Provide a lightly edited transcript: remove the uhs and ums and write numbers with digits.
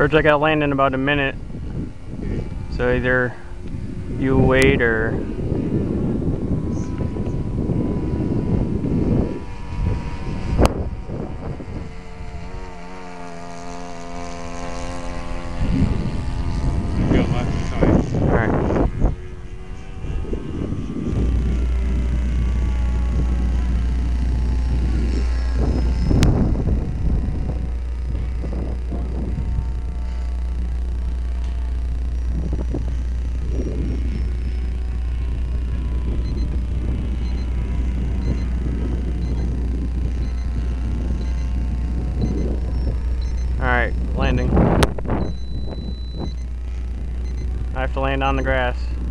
Birds, I gotta land in about a minute. So either you wait or... Alright, landing. I have to land on the grass.